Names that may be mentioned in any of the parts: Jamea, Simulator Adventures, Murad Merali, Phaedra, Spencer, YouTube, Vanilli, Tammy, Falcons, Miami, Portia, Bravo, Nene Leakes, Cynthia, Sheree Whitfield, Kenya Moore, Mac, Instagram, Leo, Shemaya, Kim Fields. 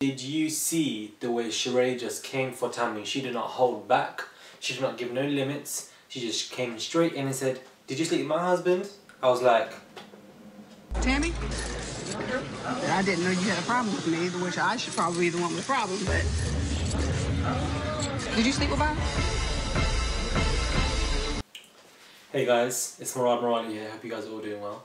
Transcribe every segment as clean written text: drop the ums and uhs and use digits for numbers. Did you see the way Sheree just came for Tammy? She did not hold back. She did not give no limits. She just came straight in and said, "Did you sleep with my husband?" I was like, Tammy? I didn't know you had a problem with me either, which I should probably be the one with the problem, but... Did you sleep with Bob? Hey guys, it's Murad Merali here. Hope you guys are all doing well.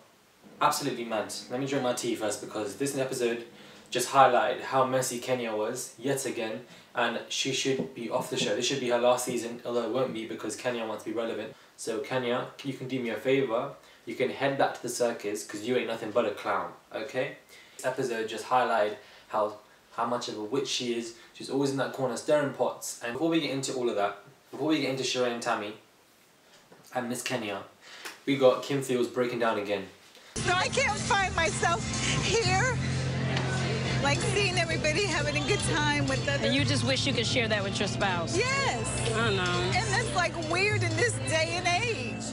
Absolutely mad. Let me drink my tea first because this episode just highlighted how messy Kenya was yet again, and she should be off the show. This should be her last season, although it won't be because Kenya wants to be relevant. So Kenya, you can do me a favour. You can head back to the circus because you ain't nothing but a clown, okay? This episode just highlighted how much of a witch she is. She's always in that corner stirring pots. And before we get into all of that, before we get into Sheree and Tammy and Miss Kenya, we got Kim Fields breaking down again. So I can't find myself here, like seeing everybody having a good time with them. And you just wish you could share that with your spouse. Yes. I know. And that's like weird in this day and age.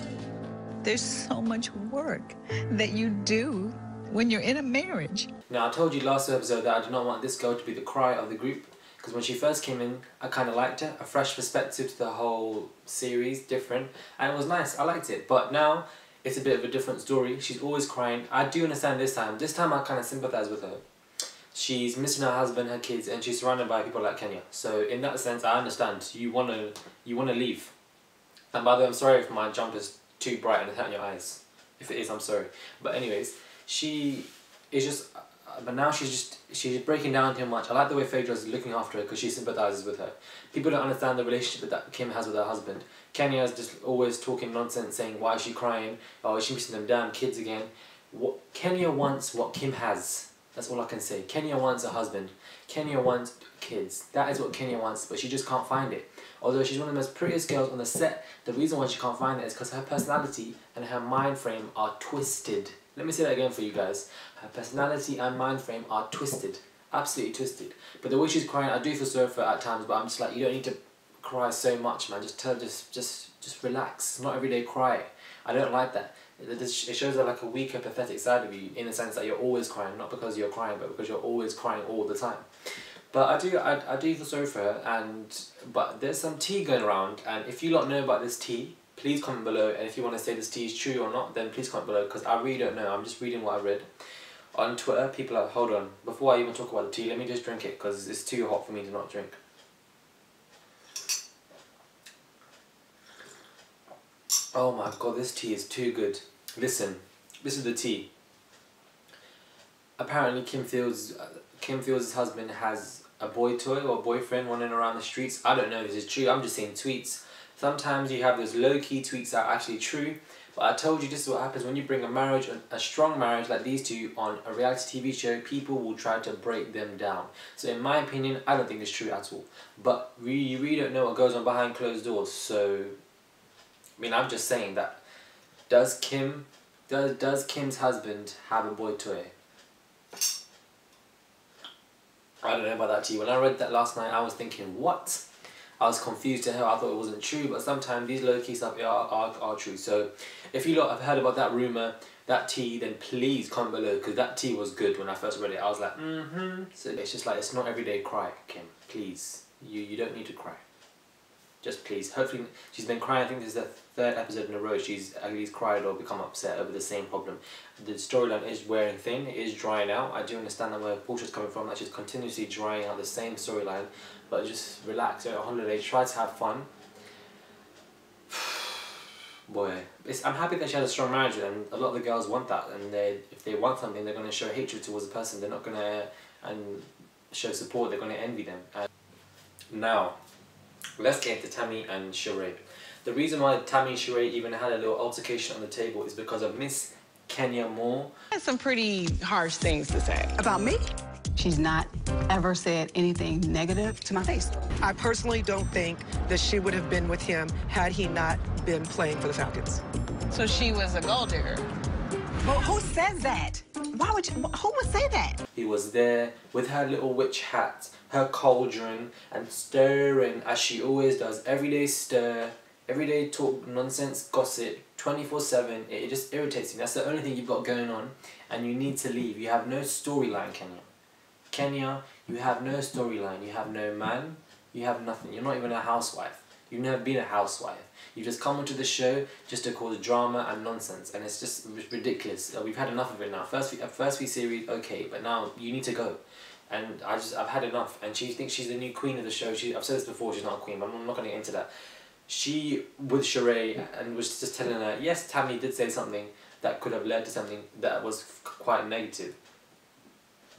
There's so much work that you do when you're in a marriage. Now, I told you last episode that I do not want this girl to be the cry of the group, because when she first came in, I kind of liked her. A fresh perspective to the whole series, different, and it was nice. I liked it. But now, it's a bit of a different story. She's always crying. I do understand this time. This time, I kind of sympathize with her. She's missing her husband, her kids, and she's surrounded by people like Kenya. So in that sense, I understand. You wanna leave. And by the way, I'm sorry if my jump is too bright and it's hurting your eyes. If it is, I'm sorry. But anyways, she is just... But now she's breaking down too much. I like the way Phaedra's looking after her because she sympathises with her. People don't understand the relationship that Kim has with her husband. Kenya's just always talking nonsense, saying, why is she crying? Oh, is she missing them damn kids again? Kenya wants what Kim has. That's all I can say. Kenya wants a husband. Kenya wants kids. That is what Kenya wants, but she just can't find it. Although she's one of the most prettiest girls on the set, the reason why she can't find it is because her personality and her mind frame are twisted. Let me say that again for you guys. Her personality and mind frame are twisted. Absolutely twisted. But the way she's crying, I do feel sorry for her at times, but I'm just like, you don't need to cry so much, man. Just tell her, just relax. It's not everyday cry. I don't like that. It shows her like a weaker, pathetic side of you in the sense that you're always crying, not because you're crying, but because you're always crying all the time. But I do feel sorry for her, but there's some tea going around, and if you lot know about this tea, please comment below, and if you want to say this tea is true or not, then please comment below, because I really don't know. I'm just reading what I read. On Twitter, people are, hold on, before I even talk about the tea, let me just drink it, because it's too hot for me to not drink. Oh my god, this tea is too good. Listen, this is the tea. Apparently Kim Fields' husband has a boy toy or boyfriend running around the streets. I don't know if this is true, I'm just seeing tweets. Sometimes you have those low-key tweets that are actually true, but I told you this is what happens when you bring a marriage, a strong marriage like these two on a reality TV show, people will try to break them down. So in my opinion, I don't think it's true at all. But we really don't know what goes on behind closed doors, so... I mean, I'm just saying that. Does Kim's husband have a boy toy? I don't know about that tea. When I read that last night, I was thinking, what? I was confused to hell. I thought it wasn't true, but sometimes these low-key stuff are true. So if you lot have heard about that rumour, that tea, then please comment below, because that tea was good when I first read it. I was like, mm-hmm. So it's just like, it's not everyday cry, Kim. Please. You don't need to cry. Just please. Hopefully, she's been crying. I think this is the third episode in a row she's at least cried or become upset over the same problem. The storyline is wearing thin, it is drying out. I do understand that where Portia's coming from, that she's continuously drying out the same storyline, but just relax, you're on holiday, try to have fun. Boy, I'm happy that she had a strong marriage with them. A lot of the girls want that, and if they want something, they're going to show hatred towards a person. They're not going to show support, they're going to envy them. And now, let's get into Tammy and Sheree. The reason why Tammy and Sheree even had a little altercation on the table is because of Miss Kenya Moore. I had some pretty harsh things to say. About me? She's not ever said anything negative to my face. I personally don't think that she would have been with him had he not been playing for the Falcons. So she was a gold digger. Well, who says that? Why would you, who would say that? He was there with her little witch hat, her cauldron, and stirring as she always does. Everyday stir, everyday talk, nonsense, gossip, 24/7. It just irritates me. That's the only thing you've got going on, and you need to leave. You have no storyline, Kenya. Kenya, You have no storyline, you have no man, you have nothing. You're not even a housewife. You've never been a housewife. You just come onto the show just to cause drama and nonsense, and it's just ridiculous. We've had enough of it now. First week series, okay, but now you need to go. And I've had enough. And she thinks she's the new queen of the show. I've said this before, she's not a queen, but I'm not going to get into that. She, with Sheree, and was just telling her, yes, Tammy did say something that could have led to something that was quite negative.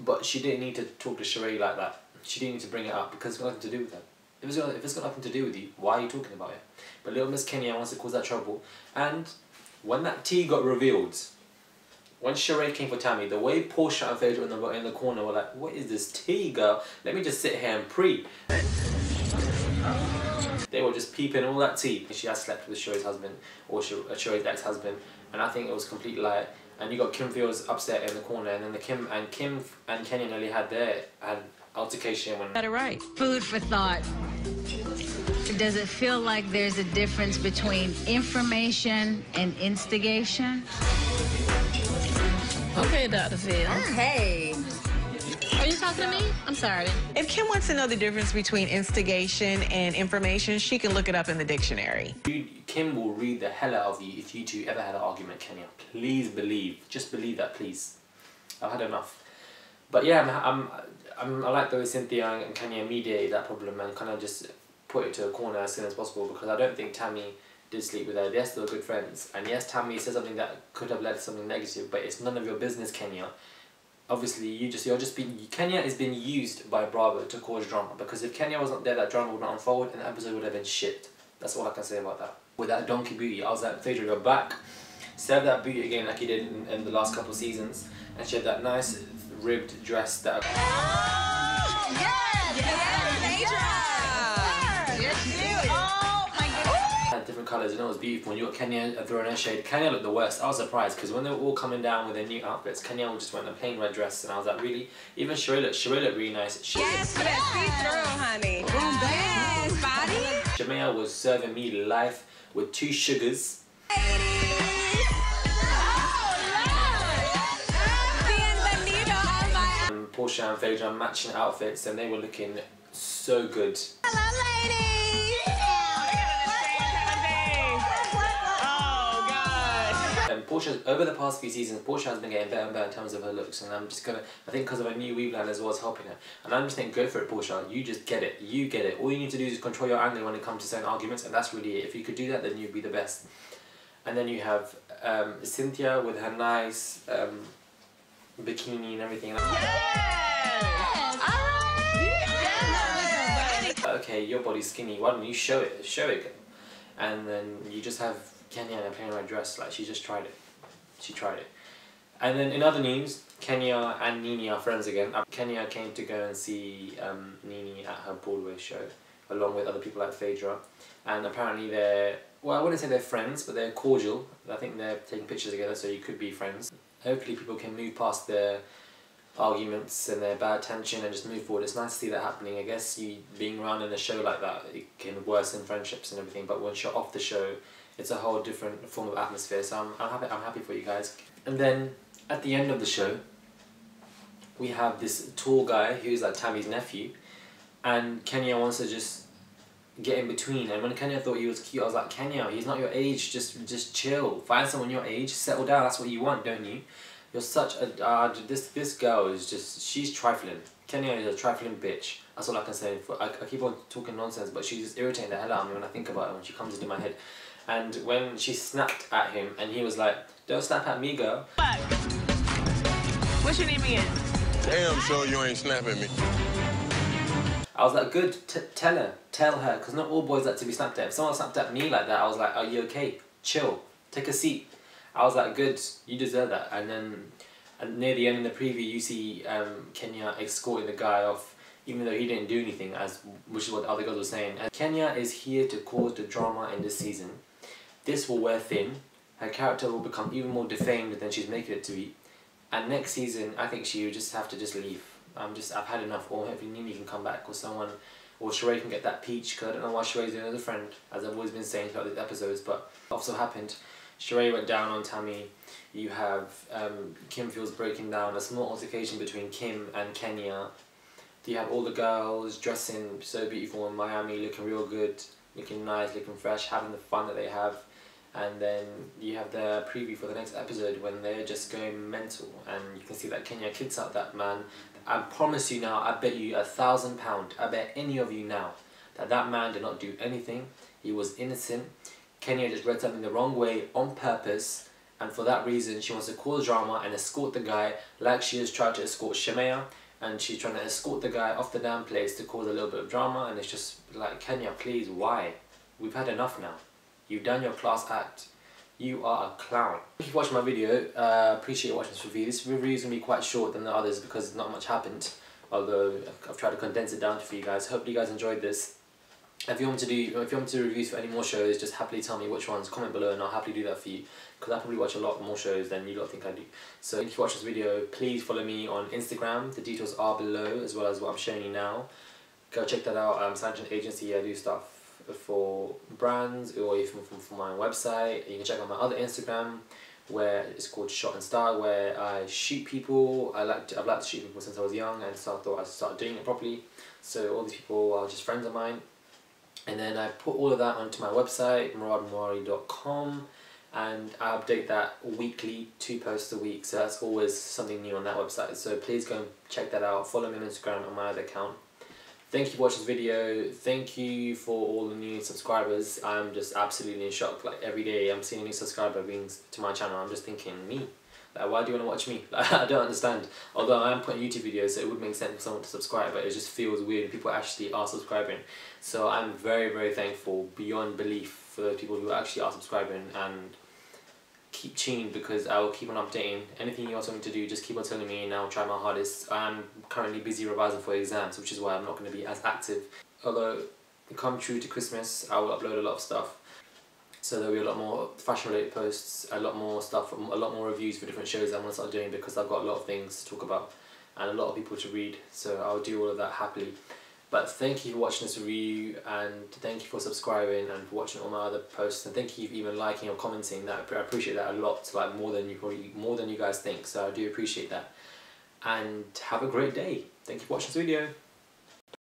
But she didn't need to talk to Sheree like that. She didn't need to bring it up because it's got nothing to do with her. If it's got nothing to do with you, why are you talking about it? But little Miss Kenya wants to cause that trouble. And when that tea got revealed, when Sheree came for Tammy, the way Portia and Phaedra in the corner were like, what is this tea, girl? Let me just sit here and pre. They were just peeping all that tea. She has slept with Sheree's husband, or Sheree's ex-husband, and I think it was complete lie. And you got Kim Fields upset in the corner, and then Kim and Kenya nearly had their altercation. When got it right. Food for thought. Does it feel like there's a difference between information and instigation? Okay, Dr. Fields. Hey. Are you talking to me? I'm sorry. If Kim wants to know the difference between instigation and information, she can look it up in the dictionary. Kim will read the hell out of you if you two ever had an argument, Kenya. Please believe. Just believe that, please. I've had enough. But yeah, I like the way Cynthia and Kenya mediated that problem and kind of just put it to a corner as soon as possible, because I don't think Tammy did sleep with her. Yes, they were good friends. And yes, Tammy said something that could have led to something negative, but it's none of your business, Kenya. Obviously, Kenya is being used by Bravo to cause drama, because if Kenya wasn't there, that drama would not unfold and the episode would have been shit. That's all I can say about that. With that donkey booty, I was like, Phaedra, go back. Serve that booty again like you did in the last couple seasons, and she had that nice ribbed dress that... Oh, yes! Yes, Phaedra! Yes, you! Oh, my goodness! Had different colours and it was beautiful, and you got Kenya throwing her shade. Kenya looked the worst. I was surprised, because when they were all coming down with their new outfits, Kenya just went in a plain red dress, and I was like, really? Even Sheree looked really nice. Yes, for that see-through, honey. Boom, yes, body! Jamea was serving me life with 2 sugars. Portia and Phaedra matching outfits, and they were looking so good. Hello, ladies! Oh, God! And Portia, over the past few seasons, Portia has been getting better and better in terms of her looks, and I think because of her new weave line as well is helping her. And I'm just saying, go for it, Portia. You just get it. You get it. All you need to do is control your anger when it comes to certain arguments, and that's really it. If you could do that, then you'd be the best. And then you have Cynthia with her nice... bikini and everything. Yes! Okay, your body's skinny, why don't you show it? Show it, girl. And then you just have Kenya in a plain red dress, like she just tried it. She tried it. And then in other news, Kenya and Nene are friends again. Kenya came to go and see Nene at her Broadway show, along with other people like Phaedra. And apparently they're, well, I wouldn't say they're friends, but they're cordial. I think they're taking pictures together, so you could be friends. Hopefully people can move past their arguments and their bad tension and just move forward. It's nice to see that happening. I guess you being around in a show like that, it can worsen friendships and everything, but once you're off the show, it's a whole different form of atmosphere, so I'm happy for you guys. And then, at the end of the show, we have this tall guy who's like Tammy's nephew, and Kenya wants to just get in between, and when Kenya thought he was cute, I was like, Kenya, he's not your age, just chill, find someone your age, settle down, that's what you want, don't you? You're such a, this girl is just, she's trifling. Kenya is a trifling bitch, that's all I can say. I keep on talking nonsense, but she's just irritating the hell out of me when I think about it, when she comes into my head. And when she snapped at him, and he was like, don't snap at me, girl. What's your name again? Damn sure you ain't snapping me. I was like, good, tell her, because not all boys like to be snapped at. If someone snapped at me like that, I was like, are you okay? Chill, take a seat. I was like, good, you deserve that. And then near the end in the preview, you see Kenya escorting the guy off, even though he didn't do anything, which is what the other girls were saying. And Kenya is here to cause the drama in this season. This will wear thin. Her character will become even more defamed than she's making it to be. And next season, I think she will just have to leave. I've had enough, or hopefully Nene can come back, or someone, or Sheree can get that peach, because I don't know why Sheree's another friend, as I've always been saying throughout these episodes, but also happened. Sheree went down on Tammy, you have Kim Fields breaking down, a small altercation between Kim and Kenya, you have all the girls dressing so beautiful in Miami, looking real good, looking nice, looking fresh, having the fun that they have. And then you have their preview for the next episode when they're just going mental, and you can see that Kenya kicks out that man. I promise you now, I bet you £1,000, I bet any of you now, that that man did not do anything. He was innocent. Kenya just read something the wrong way on purpose, and for that reason she wants to cause drama and escort the guy, like she has tried to escort Shemaya, and she's trying to escort the guy off the damn place to cause a little bit of drama. And it's just like, Kenya, please, why? We've had enough now. You've done your class act. You are a clown. Thank you for watching my video. Appreciate watching this review. This review is going to be quite short than the others because not much happened. Although I've tried to condense it down for you guys. Hopefully you guys enjoyed this. If you want me to do reviews for any more shows, just happily tell me which ones. Comment below and I'll happily do that for you. Because I probably watch a lot more shows than you lot think I do. So thank you for watching this video. Please follow me on Instagram. The details are below, as well as what I'm showing you now. Go check that out. I'm Sanjay Agency. I do stuff for brands, or even from my website. You can check out my other Instagram, where it's called Shot and Star, where I shoot people. I've liked to shoot people since I was young, and so I thought I'd start doing it properly. So all these people are just friends of mine, and then I put all of that onto my website, muradmerali.com, and I update that weekly, 2 posts a week. So that's always something new on that website. So please go and check that out. Follow me on Instagram on my other account. Thank you for watching this video. Thank you for all the new subscribers. I'm just absolutely in shock. Like, every day I'm seeing a new subscriber being to my channel. I'm just thinking, me? Like, why do you want to watch me? Like, I don't understand. Although I am putting YouTube videos, so it would make sense for someone to subscribe, but it just feels weird. People actually are subscribing. So I'm very, very thankful beyond belief for those people who actually are subscribing, and keep tuned because I will keep on updating. Anything you guys want me to do, just keep on telling me and I'll try my hardest. I'm currently busy revising for exams, which is why I'm not going to be as active. Although, come true to Christmas, I will upload a lot of stuff. So there'll be a lot more fashion related posts, a lot more stuff, a lot more reviews for different shows I'm going to start doing, because I've got a lot of things to talk about and a lot of people to read. So I'll do all of that happily. But thank you for watching this review, and thank you for subscribing and for watching all my other posts, and thank you for even liking or commenting. That I appreciate that a lot, like more than you guys think. So I do appreciate that, and have a great day. Thank you for watching this video.